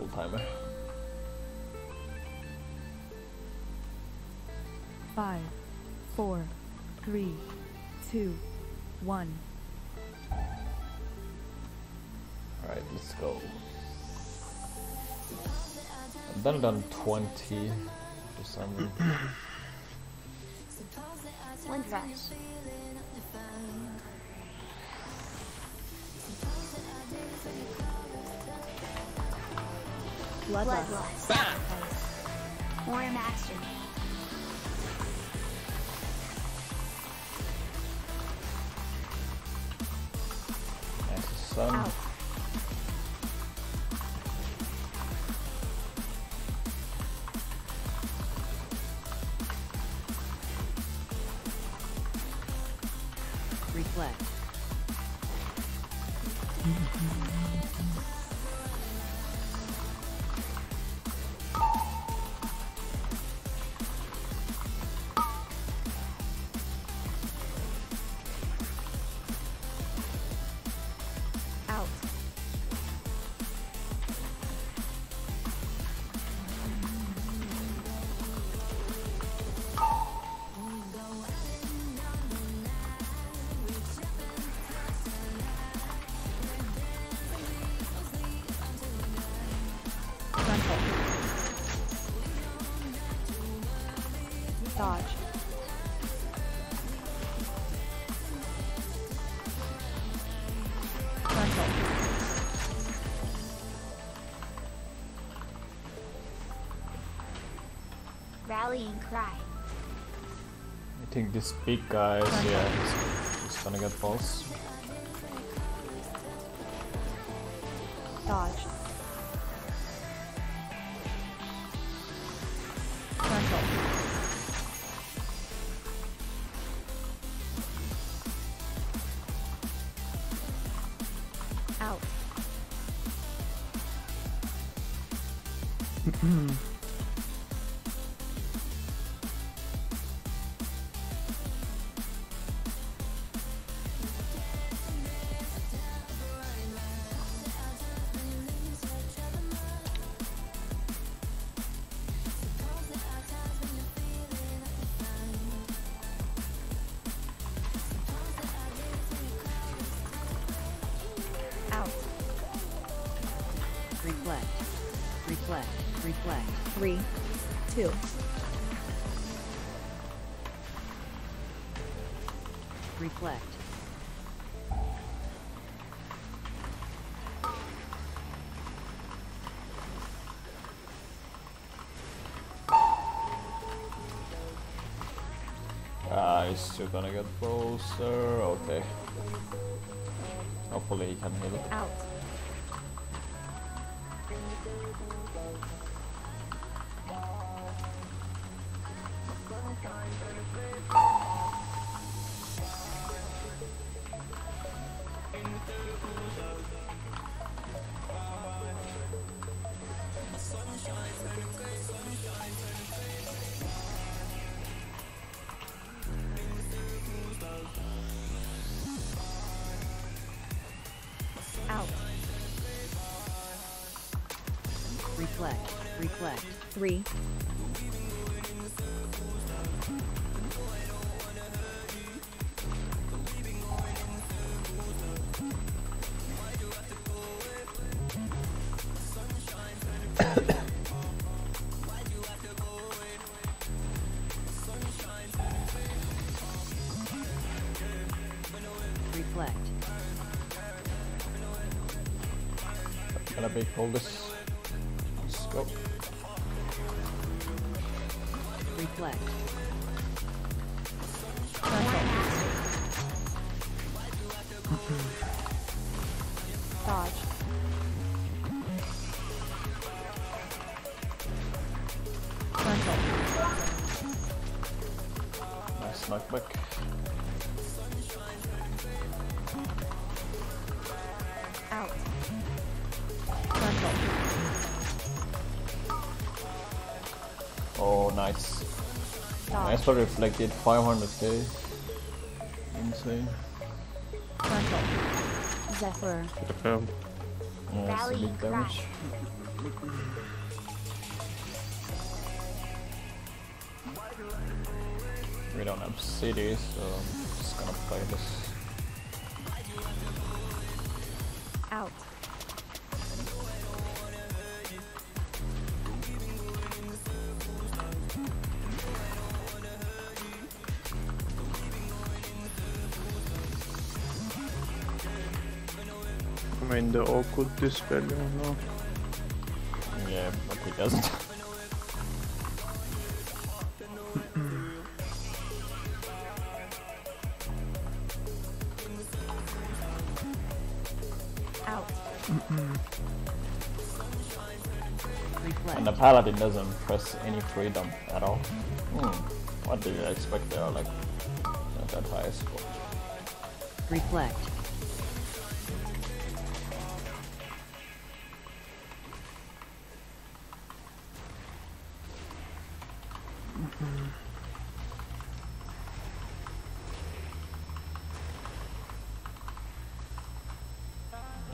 old timer. 5, 4, 3, 2, 1. All right, let's go. I've done 20 for some reason. One rush. Bloodlust. Bam! Or a master. That's the sun. Out. Reflect. Dodge. Frontal. Rally and cry. I think this big guy is he's gonna get pulse. Dodge. Out. Reflect, reflect, reflect. 3, 2. Reflect. He's still gonna get closer. Okay. Hopefully he can hit it. Out. Out. Reflect, reflect. 3. Reflect. Gonna be hold this. Let's go. Reflect. Dodge. Nice knockback. Out. Oh, nice. Dodge. Nice for reflected. 500k. Insane. Zephyr. Should have failed. Yeah, that's a big damage. We don't have CDs, so I'm just gonna play this. Out. I mean, the O could dispel, you know? Yeah, but he doesn't. Out. And the paladin doesn't press any freedom at all. What did you expect there? Like, not that high score. Reflect.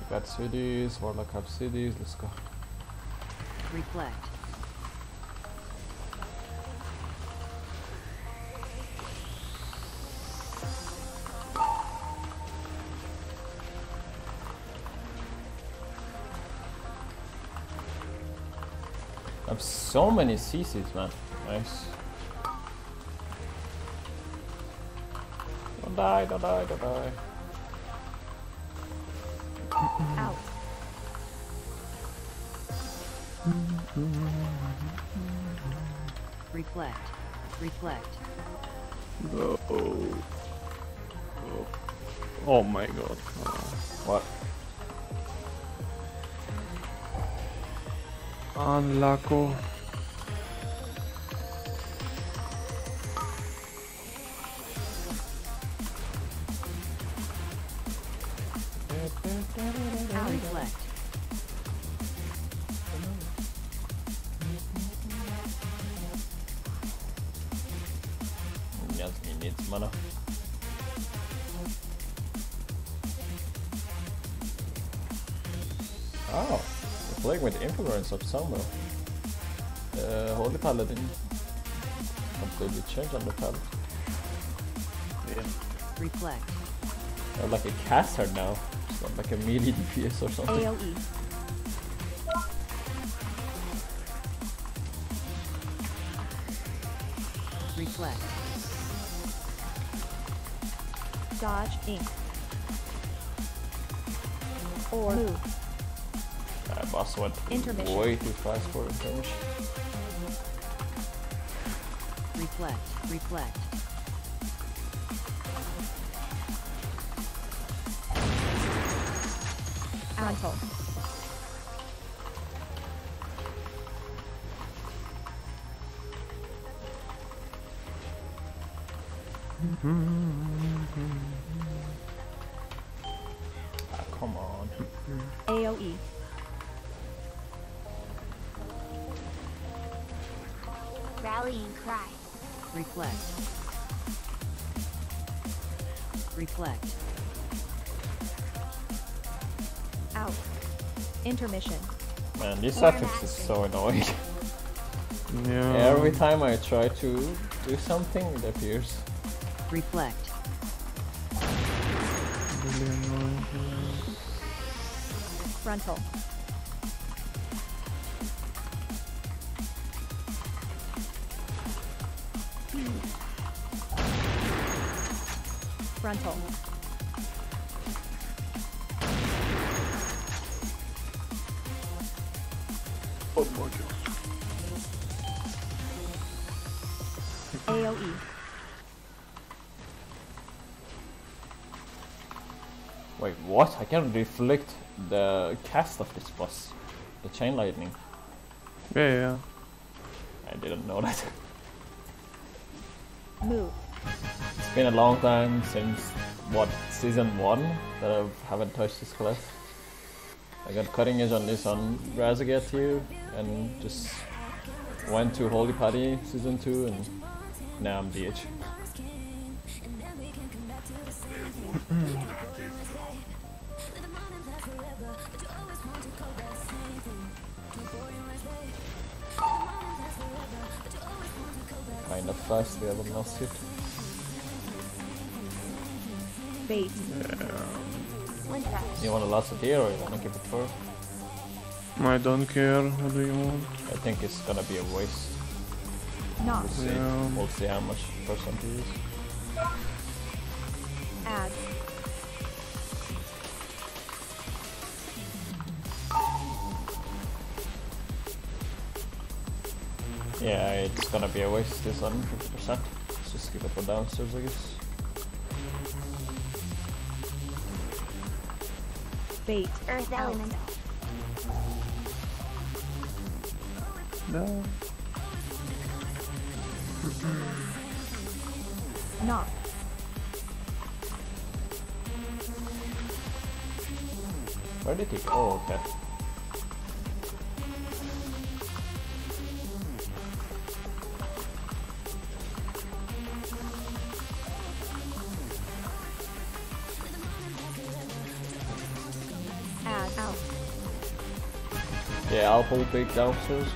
Got CDs, Warlock have CDs, let's go. Reflect. I have so many CCs, man. Nice. Don't die, don't die, don't die. Out. Reflect. Reflect. No. Oh. Oh my god. What? Unlucky. Reflect. Yes, he needs mana. Oh, we're playing with influence of Samuel. Holy Paladin. Completely changed on the paladin. Yeah. Reflect. They're like a caster now. It's not like a melee DPS or something. AOE. Reflect. Dodge, ink. Or move. That boss went way too fast for intermission. Reflect. Reflect. Frontal. Ah, come on. AOE. Rallying cry. Reflect. Reflect. Out. Intermission. Man, these suffix is so annoying. No. Every time I try to do something, it appears. Reflect. Really annoying. Frontal. Frontal. Oh my god. AOE. Wait, what? I can reflect the cast of this boss. The chain lightning. Yeah, yeah. I didn't know that. Move. It's been a long time since, what, season 1 that I haven't touched this class. I got cutting edge on this on Razaget here, and just went to Holy Party season 2, and now I'm DH. in the first, the other lost it. Bait. Yeah. You want to lost it here or you want to keep it for? I don't care. What do you want? I think it's gonna be a waste. No. We'll see. Yeah. We'll see how much percent it is. Add. Yeah, it's gonna be a waste, this 150%. Let's just keep it for downstairs, I guess. Bait. Earth elemental. No. Knock. Where did he go? Oh, okay. Yeah, I'll pull big downstairs.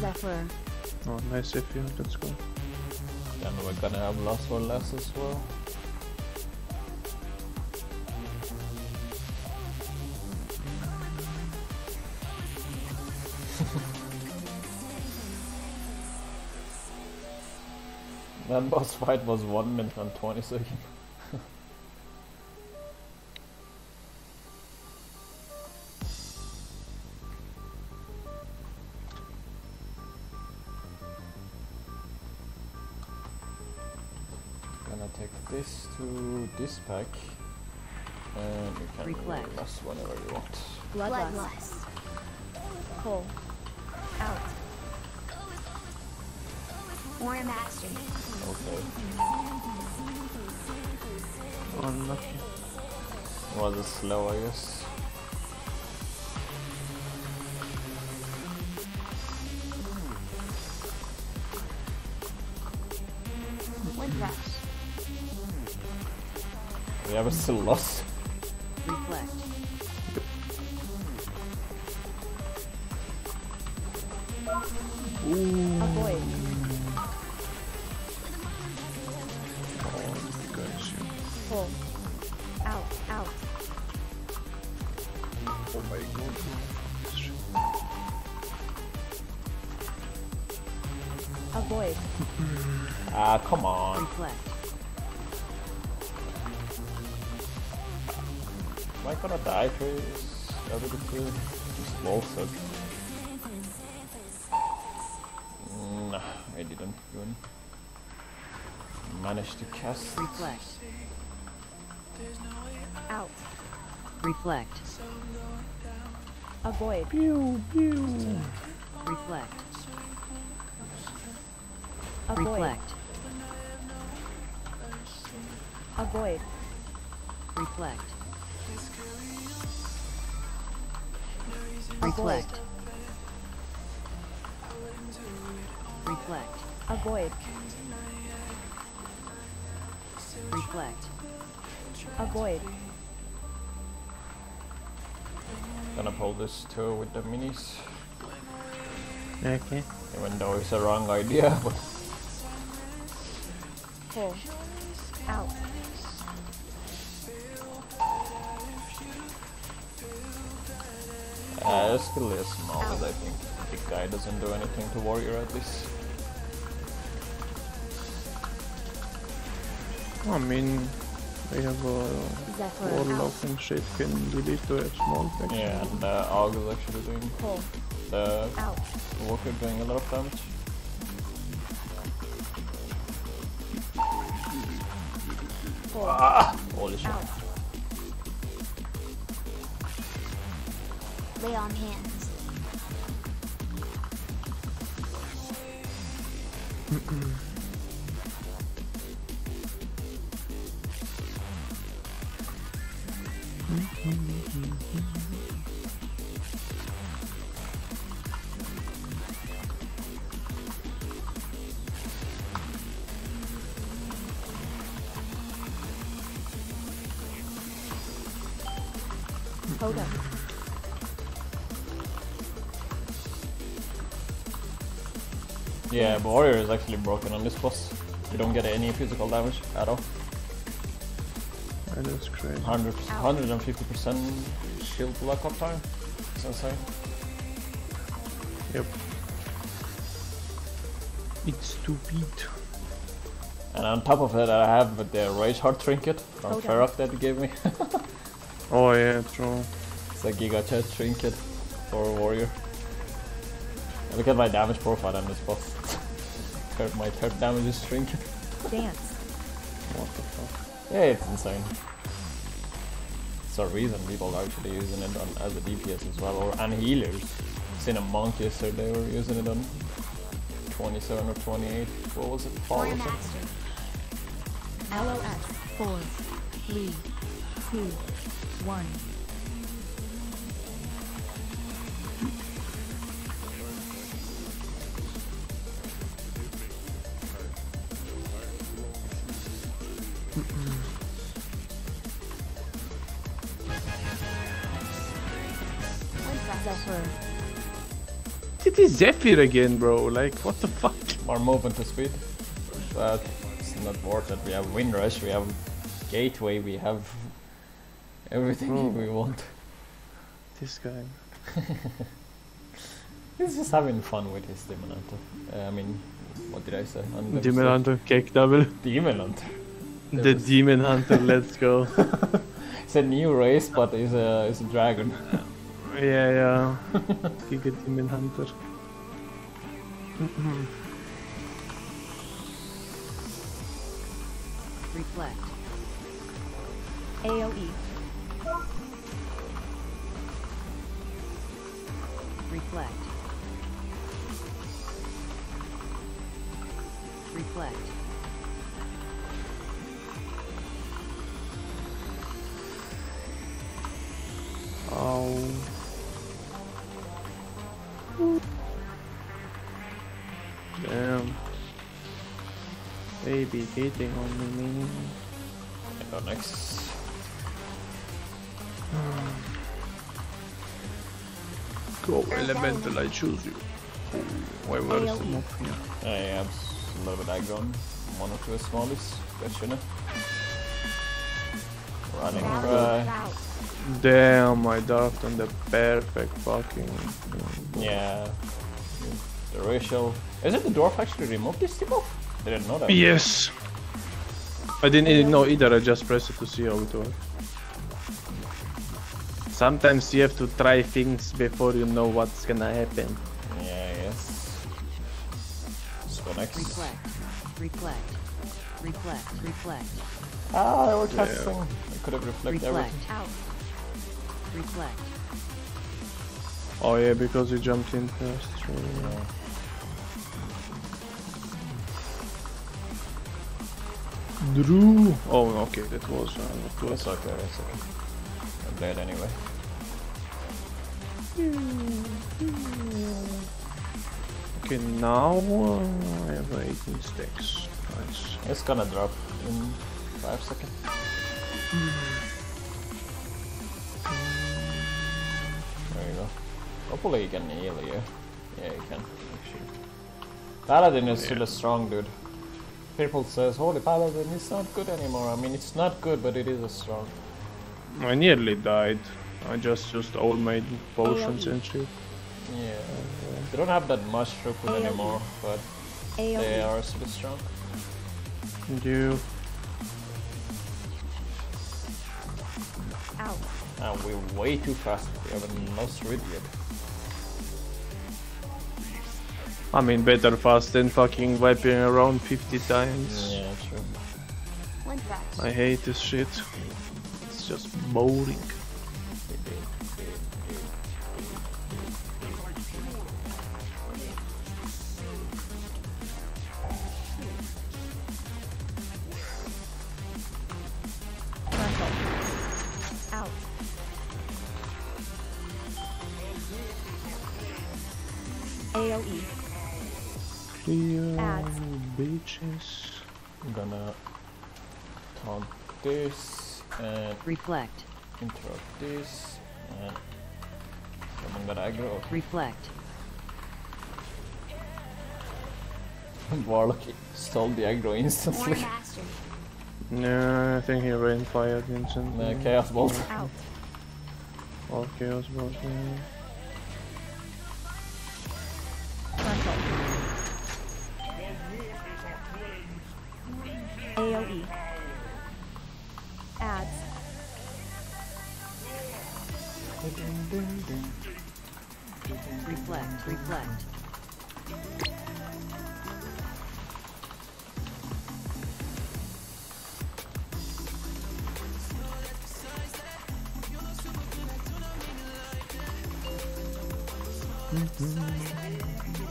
Zephyr. Oh, nice if you. Let's go. Then we're gonna have lost or less as well. That boss fight was 1 minute and 20 seconds. This to this pack, and you can reflect whenever you want. Bloodlust. Pull. Out. Or a mastery. Okay. Unlucky. Was it slow, I guess? Windrush. We have a still lost. Reflect. Ooh. Avoid. Oh, gosh. Pull. Out. Out. Oh my god. Avoid. Ah, come on. Reflect. Am I gonna die for this? That would be cool. Just wall suck. Nah, I didn't even manage to cast. Reflect. Out. Reflect. Avoid. Pew, pew. Reflect. Avoid. Reflect. Avoid. Reflect. Reflect. Reflect. Avoid. Reflect. Avoid. Gonna pull this too with the minis. Okay. Even though it's a wrong idea, but. Pull. Out. This skill is small, but I think the guy doesn't do anything to warrior at least. I mean, we have a warlock and shit can delete the small things. Yeah, and the Aug is actually doing the walker doing a lot of damage. Ah, holy shit. Lay on hands. Hold up. Yeah, but Warrior is actually broken on this boss. You don't get any physical damage at all. That is crazy. 150% shield block up time. That's insane. Yep. It's stupid. And on top of that, I have the Rage Heart trinket from Ferroth that you gave me. Oh yeah, true. It's a Giga Chat trinket for a Warrior. Look at my damage profile on this boss. My third damage is shrinking. Dance. What the fuck? Yeah, it's insane. It's a reason people are actually using it on, as a DPS as well, and healers. I've seen a monk yesterday, they were using it on 27 or 28. What was it? 4 or something? LOS. 4, 3, 2, 1. It is Zephyr again, bro. Like, what the fuck? More movement to speed. But it's not worth it. We have Windrush, we have Gateway, we have everything we want. This guy. He's just having fun with his Demon Hunter. I mean, what did I say? Demon Hunter, cake double. Demon Hunter. The Demon Hunter, let's go. It's a new race, but it's a dragon. Yeah, yeah. Giga Demon Hunter. Reflect. AoE. Reflect. Reflect. Oh. Damn. They be beating on me, man. I got next. Go elemental, I choose you. Why were you more here? I am a little bit aggron. One or two smallies. Gotcha. Running cry. Damn, I darted on the perfect fucking... Yeah. The racial... Isn't the dwarf actually removed this tip off? I didn't know that. Yes! I didn't know either, I just pressed it to see how it works. Sometimes you have to try things before you know what's gonna happen. Yeah, yes. So next. Reflect, reflect, reflect, reflect. Ah, they were testing. I could have reflected everything. Out. Reflect. Oh yeah, because you jumped in first. Yeah. Drew. Oh, okay, that was. That's okay. That's okay. I'm dead anyway. Okay, now I have 18 stacks. Nice. It's gonna drop in 5 seconds. There you go. Hopefully you can heal here. Yeah, you can. Paladin is still a strong dude. People says, holy Paladin is not good anymore. I mean, it's not good, but it is a strong. I nearly died. I just used all my potions and shit. Yeah. They don't have that much throughput anymore, but they are still strong. Do. Ow. And we're way too fast. We haven't lost rid yet. I mean, better fast than fucking wiping around 50 times. Yeah, true. I hate this shit. It's just boring. AOE. Clear bitches. I'm gonna taunt this and reflect. Interrupt this and I'm gonna aggro. Reflect. Warlock stole the aggro instantly. No, I think he rainfired instantly. No, Chaos Bolt. All Chaos Bolt. AoE. Ads. Reflect, reflect.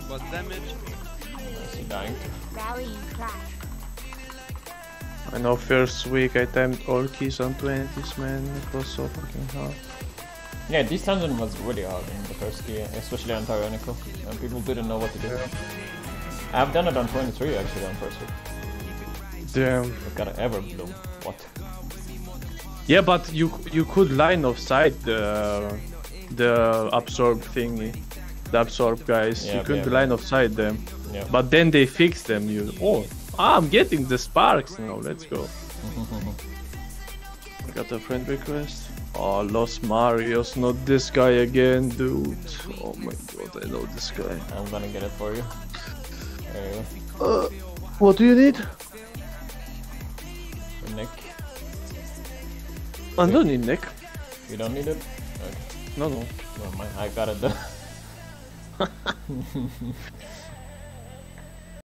What damage? Is he dying? I know first week I timed all keys on 20s, man, it was so fucking hard. Yeah, this dungeon was really hard in the first key, especially on Tyrannical, and people didn't know what to do. Yeah. I've done it on 23 actually on first week. Damn. I've got an ever bloom. What? Yeah, but you could line of sight the absorb thingy. The absorb guys, yep, you couldn't line of sight them, but then they fixed them. You I'm getting the sparks now. Let's go. I got a friend request. Oh, Los Marios, not this guy again, dude. Oh my god, I know this guy. I'm gonna get it for you. There you go. What do you need? A neck. I don't need neck. You don't need it? Okay. No, no. Never mind. I got it done.